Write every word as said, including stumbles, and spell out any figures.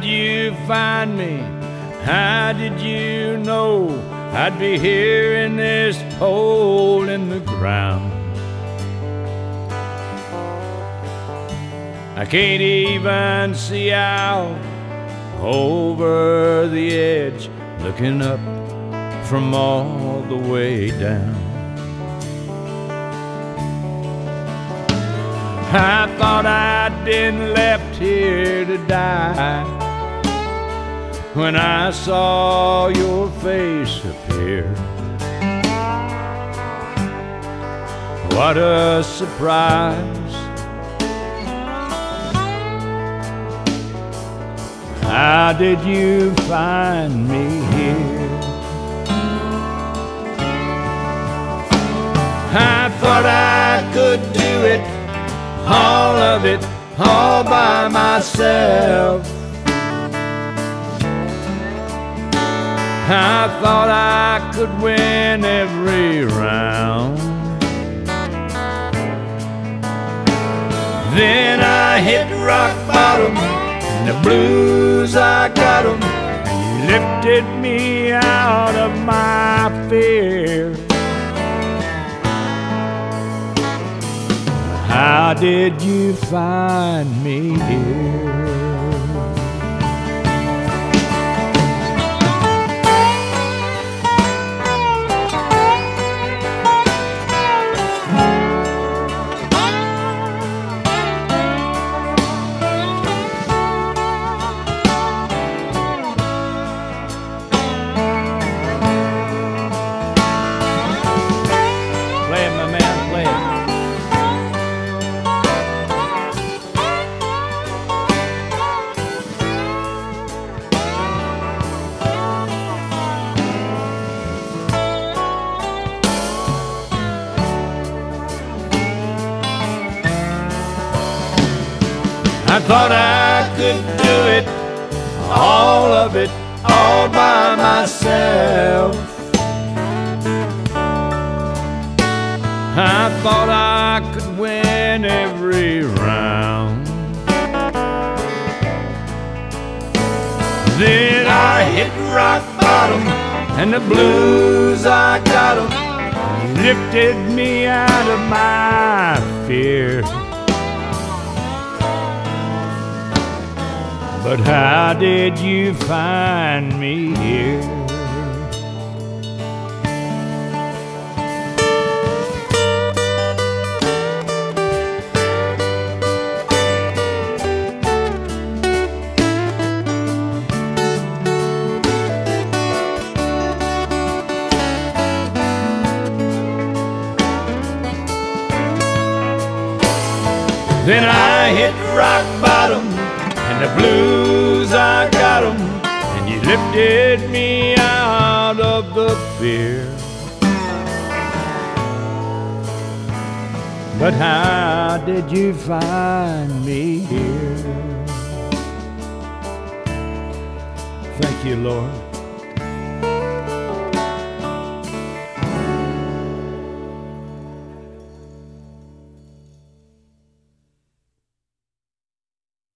did you find me? How did you know I'd be here in this hole in the ground? I can't even see out over the edge, looking up from all the way down. I thought I'd been left here to die when I saw your face appear. What a surprise! How did you find me here? I thought I could do it, all of it, all by myself. I thought I could win every round. Then I hit rock bottom, the blues, I got 'em, and you lifted me out of my fear. How did you find me here? I thought I could do it, all of it, all by myself. I thought I could win every round. Then I hit rock bottom, and the blues, I got 'em, lifted me out of my fear. But how did you find me here? Then I hit rock bottom, and the blues, I got 'em, and you lifted me out of the fear. But how did you find me here? Thank you, Lord.